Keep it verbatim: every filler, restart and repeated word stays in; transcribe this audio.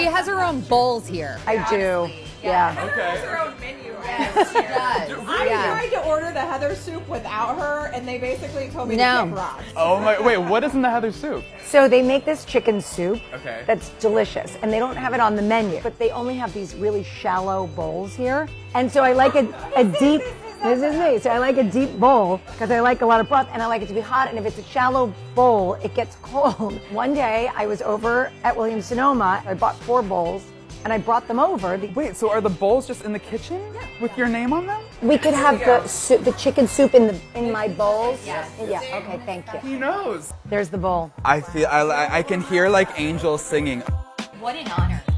She has her own bowls here. I do. Honestly, yeah. yeah. Okay. She has her own menu. Yes, she does. I yeah. tried to order the heather soup without her, and they basically told me no. to pick rocks. Oh my! Wait, what is in the heather soup? So they make this chicken soup. Okay. That's delicious, and they don't have it on the menu, but they only have these really shallow bowls here, and so I like a, a deep. This is me. So I like a deep bowl because I like a lot of broth and I like it to be hot. And if it's a shallow bowl, it gets cold. One day I was over at Williams-Sonoma. I bought four bowls and I brought them over. Wait, so are the bowls just in the kitchen yeah. with your name on them? We could have the soup, the chicken soup in the in my bowls. Yes. Yeah. Okay. Thank you. He knows. There's the bowl. I feel I I can hear like angels singing. What an honor.